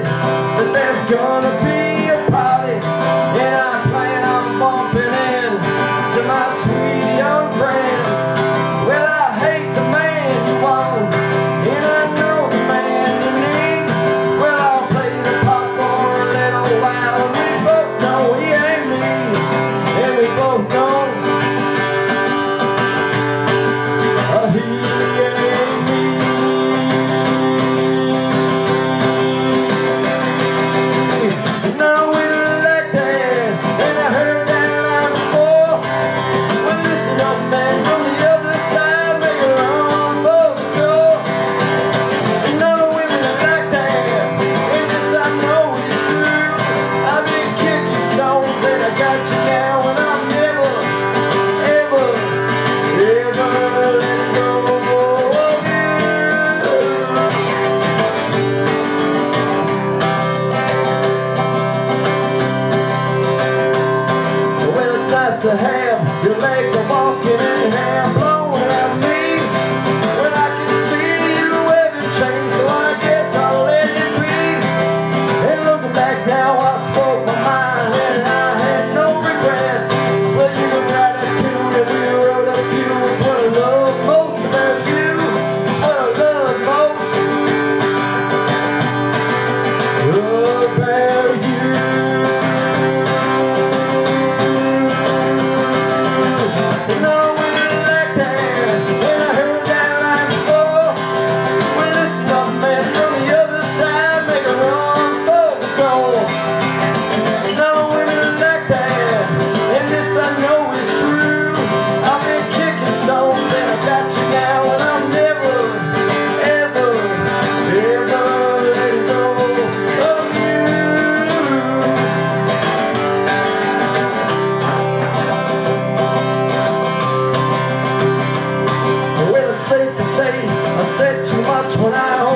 that there's gonna be a party, and I'm playing on bumping in to my sweet young friend. Well, I hate the man you want, and I know the man you need. Well, I'll play the pop for a little while, and we both know he ain't me, and we both know he to have your legs are walking and hair blowing at me. Well, I can see you haven't changed, so I guess I'll let you be. And looking back now, I spoke my mind and I had no regrets. Well, you can write it to the world of you. It's what I love most about you. It's what I love most about you. Safe to say, I said too much when I